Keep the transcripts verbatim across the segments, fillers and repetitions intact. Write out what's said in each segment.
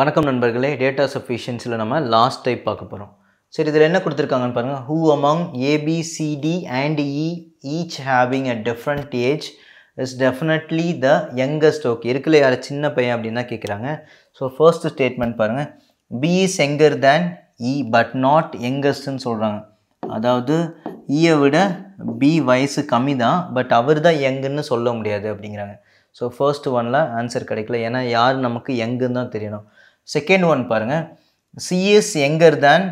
வணக்கம் நண்பர்களே, டேட்டா சஃபிஷியன்சியில் நம்ம லாஸ்ட் டைப் பார்க்க போகிறோம். சரி, இதில் என்ன கொடுத்துருக்காங்கன்னு பாருங்கள். Who among ABCD and E each having a different age is definitely the youngest. Okay, இருக்குல்ல யார் சின்ன பையன் அப்படின்னு தான் கேட்குறாங்க. ஸோ ஃபர்ஸ்ட் ஸ்டேட்மெண்ட் பாருங்கள். B is younger than E but not யங்கஸ்ட்ன்னு சொல்கிறாங்க. அதாவது ஈயை விட பி வயசு கம்மி தான், பட் அவர் தான் யங்குன்னு சொல்ல முடியாது அப்படிங்கிறாங்க. ஸோ ஃபர்ஸ்ட் ஒனில் ஆன்சர் கிடைக்கல, ஏன்னா யார் நமக்கு யங்குன்னு தான் தெரியணும். செகண்ட் ஒன் பாருங்கள். CS younger than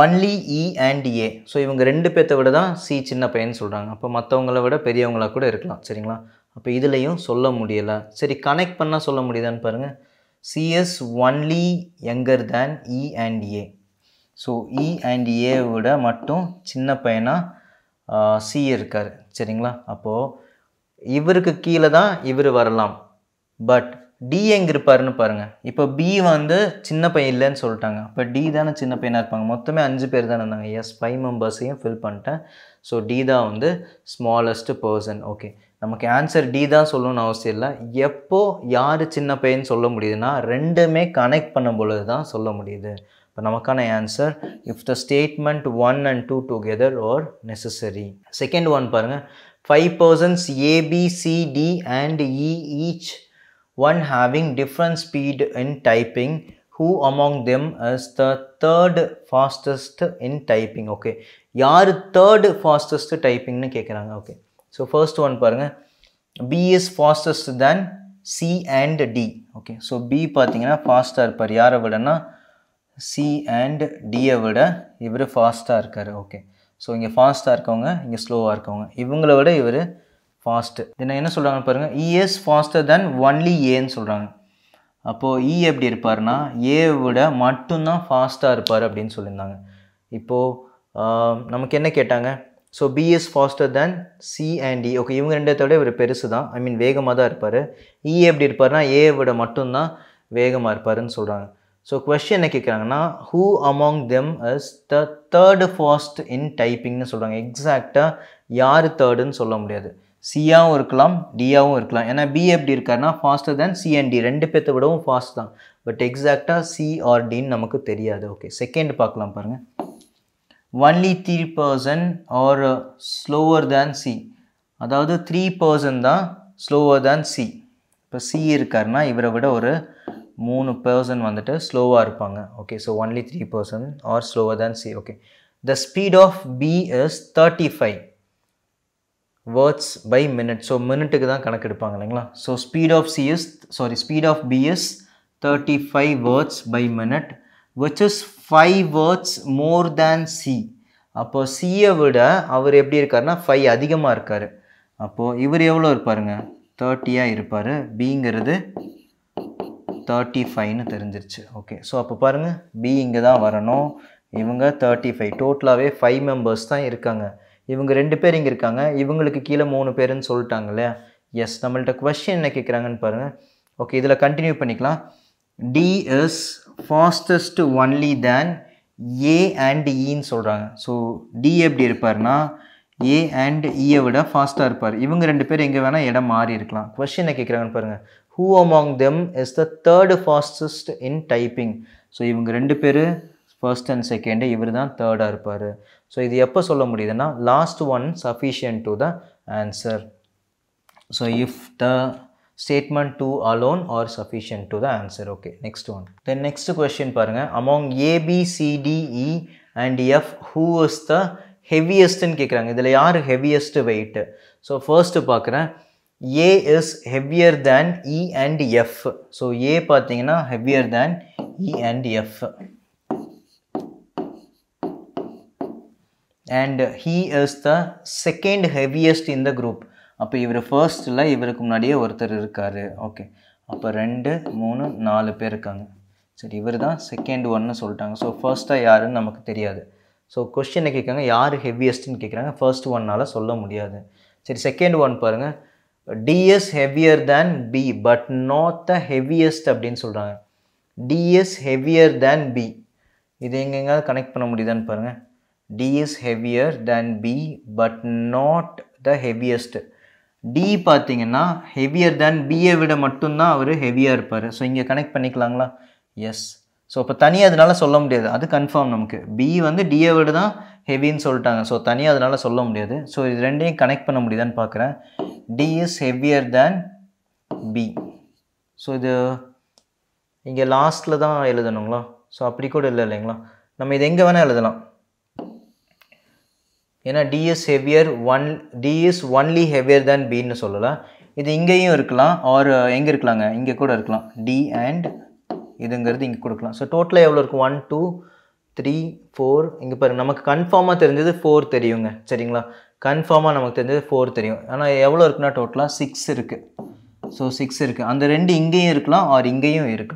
only E and A. So இவங்க ரெண்டு பேர்த்த விட தான் சி சின்ன பையன்னு சொல்கிறாங்க. அப்போ மற்றவங்கள விட பெரியவங்களாக கூட இருக்கலாம், சரிங்களா? அப்போ இதுலேயும் சொல்ல முடியலை. சரி, கனெக்ட் பண்ணால் சொல்ல முடியுதான்னு பாருங்கள். CS only younger than E and A. So E and A விட மட்டும் சின்ன பையனாக சி இருக்கார், சரிங்களா? அப்போது இவருக்கு கீழே தான் இவர் வரலாம். பட் டி எங்கே இருப்பாருன்னு பாருங்கள். இப்போ பி வந்து சின்ன பையன் இல்லைன்னு சொல்லிட்டாங்க, இப்போ டி தானே சின்ன பையனாக இருப்பாங்க. மொத்தமே அஞ்சு பேர் தானே இருந்தாங்க. எஸ், ஃபைவ் மெம்பர்ஸையும் ஃபில் பண்ணிட்டேன். ஸோ டி தான் வந்து ஸ்மாலஸ்ட் பர்சன். ஓகே, நமக்கு ஆன்சர் டி தான் சொல்லணும்னு அவசியம் இல்லை. எப்போ யார் சின்ன பையன்னு சொல்ல முடியுதுன்னா ரெண்டுமே கனெக்ட் பண்ணும் பொழுது தான் சொல்ல முடியுது. இப்போ நமக்கான answer if the statement one and two together are necessary. Second one பாருங்கள். Five persons A, B, C, D and E, each one having different speed in typing. Who among them is the third fastest in typing? Okay, யார் third fastest typingனு கேட்குறாங்க. Okay, so first one பாருங்கள். B is fastest than C and D. ஓகே, ஸோ B பார்த்தீங்கன்னா ஃபாஸ்ட்டாக இருப்பார். யாரை விடனா C and Dயை விட இவர் ஃபாஸ்ட்டாக இருக்கார். ஓகே, ஸோ இங்கே ஃபாஸ்ட்டாக இருக்கவங்க, இங்கே ஸ்லோவாக இருக்கவங்க, இவங்கள விட இவர் ஃபாஸ்ட்டு. தின என்ன சொல்கிறாங்கன்னு பாருங்கள். இஎஸ் ஃபாஸ்டர் தேன் ஒன்லி ஏன்னு சொல்கிறாங்க. அப்போது இ எப்படி இருப்பார்னா ஏ விட மட்டும்தான் ஃபாஸ்ட்டாக இருப்பார் அப்படின்னு சொல்லியிருந்தாங்க. இப்போது நமக்கு என்ன கேட்டாங்க? So B is faster than C and E. Okay, இவங்க ரெண்டத்தை விட இவர் பெருசு தான், ஐ மீன் வேகமாக தான் இருப்பார். இ எப்படி இருப்பார்னா ஏ விட மட்டும்தான் வேகமாக இருப்பாருன்னு சொல்கிறாங்க. ஸோ கொஸ்டின் என்ன கேட்குறாங்கன்னா who among them is the third fast in டைப்பிங்னு சொல்கிறாங்க. எக்ஸாக்டாக யார் தேர்டுன்னு சொல்ல முடியாது. சியாவும் இருக்கலாம், டியாவும் இருக்கலாம். ஏன்னா பி எப்படி இருக்காருன்னா faster than C and D, ரெண்டு பேர்த்த விடவும் ஃபாஸ்ட் தான். பட் எக்ஸாக்டாக சி ஆர் டின்னு நமக்கு தெரியாது. ஓகே, செகண்ட் பார்க்கலாம் பாருங்கள். Only three person are slower than C. அதாவது த்ரீ பர்சன் தான் ஸ்லோவர் தேன் சி. இப்போ சி இருக்காருன்னா இவரை விட ஒரு மூணு பர்சன் வந்துட்டு ஸ்லோவாக இருப்பாங்க. Okay, so only three person are slower than C. Okay, the speed of B is thirty five words by minute. So மினிட்டுக்கு தான் கணக்கெடுப்பாங்க, இல்லைங்களா? So speed of C is sorry speed of B is thirty five words by minute which is five words more than C. அப்போது சியை விட அவர் எப்படி இருக்காருன்னா five அதிகமாக இருக்கார். அப்போது இவர் எவ்வளோ இருப்பாருங்க? தேர்ட்டியாக இருப்பார். பிங்கிறது தேர்ட்டி ஃபைவ்னு தெரிஞ்சிருச்சு. ஓகே, ஸோ அப்போ பாருங்கள், பி இங்கே தான் வரணும். இவங்க தேர்ட்டி ஃபைவ் டோட்டலாகவே ஃபைவ் மெம்பர்ஸ் தான் இருக்காங்க. இவங்க ரெண்டு பேர் இங்கே இருக்காங்க, இவங்களுக்கு கீழே மூணு பேருன்னு சொல்லிட்டாங்க இல்லையா? எஸ், நம்மள்கிட்ட கொஸ்டின் என்ன கேட்குறாங்கன்னு பாருங்கள். ஓகே, இதில் கண்டினியூ பண்ணிக்கலாம். D is fastest only than A and ஈன்னு சொல்கிறாங்க. ஸோ டி எப்படி இருப்பார்னா ஏ அண்ட் ஈயை விட ஃபாஸ்ட்டாக இருப்பார். இவங்க ரெண்டு பேர் எங்கே வேணால் இடம் மாறி இருக்கலாம். கொஸ்டின் என்ன கேட்குறாங்கன்னு பாருங்கள். Who among them is the third fastest in typing? So இவங்க ரெண்டு பேர் ஃபர்ஸ்ட் அண்ட் செகண்டு, இவர் தான் தேர்டாக இருப்பார். ஸோ இது எப்போ சொல்ல முடியுதுன்னா last one sufficient to the answer. So if the statement two alone or sufficient to the answer. Okay, next one. Then next question பாருங்கள். Among A, B, C, D, E and F, who is the heaviest ன்னு கேட்குறாங்க. இதில் யார் heaviest weight? So first பார்க்குறேன். A is heavier than E and F. So A பார்த்தீங்கன்னா heavier than E and F. And he is the second heaviest in the group. அப்போ இவர் ஃபர்ஸ்ட்டில் இவருக்கு முன்னாடியே ஒருத்தர் இருக்கார். ஓகே, அப்போ ரெண்டு மூணு நாலு பேர் இருக்காங்க. சரி, இவர் தான் செகண்ட் ஒன்னு சொல்லிட்டாங்க. ஸோ ஃபர்ஸ்ட்டாக யாருன்னு நமக்கு தெரியாது. ஸோ கொஸ்டினை கேட்குறாங்க யார் ஹெவியஸ்ட்னு கேட்குறாங்க. ஃபர்ஸ்ட் ஒன்னால் சொல்ல முடியாது. சரி, செகண்ட் ஒன் பாருங்கள். D is heavier than B but not the heaviest அப்படின்னு சொல்கிறாங்க. D is heavier than B. இது எங்கெங்காவது கனெக்ட் பண்ண முடியுதான்னு பாருங்கள். D is heavier than B but not the heaviest. D பார்த்தீங்கன்னா heavier than B-ஐ விட மட்டும்தான் அவர் ஹெவியாக இருப்பார். ஸோ இங்கே கனெக்ட் பண்ணிக்கலாங்களா? Yes. So, if we don't say it, that's confirmed. B is D A word heavy. So, we can't say it. So, we connect D is heavier than B. So, this is last. So, we don't say D is heavier, one, D is only heavier than B. This is here or here. D and so total is one, two, three, four. We confirm that four is confirm that four is and total six. So six is and the two is or here.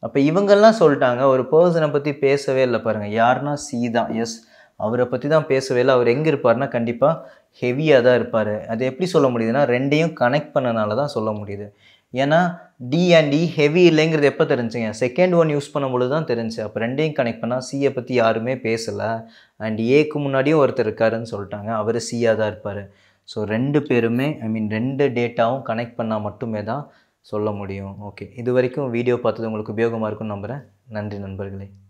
So if you a person who is talking yes. If you talk about heavy. That is D and E heavy length the second one use pannum connect C and A ku munadi oruthar irukkaranu soltaanga avaru C ah da irparu so rendu perume I mean rendu data um connect panna mattume da solla mudiyum okay idu varaikum video paathathu ungalku ubhayogama irukku nambaren nandri nanbargale.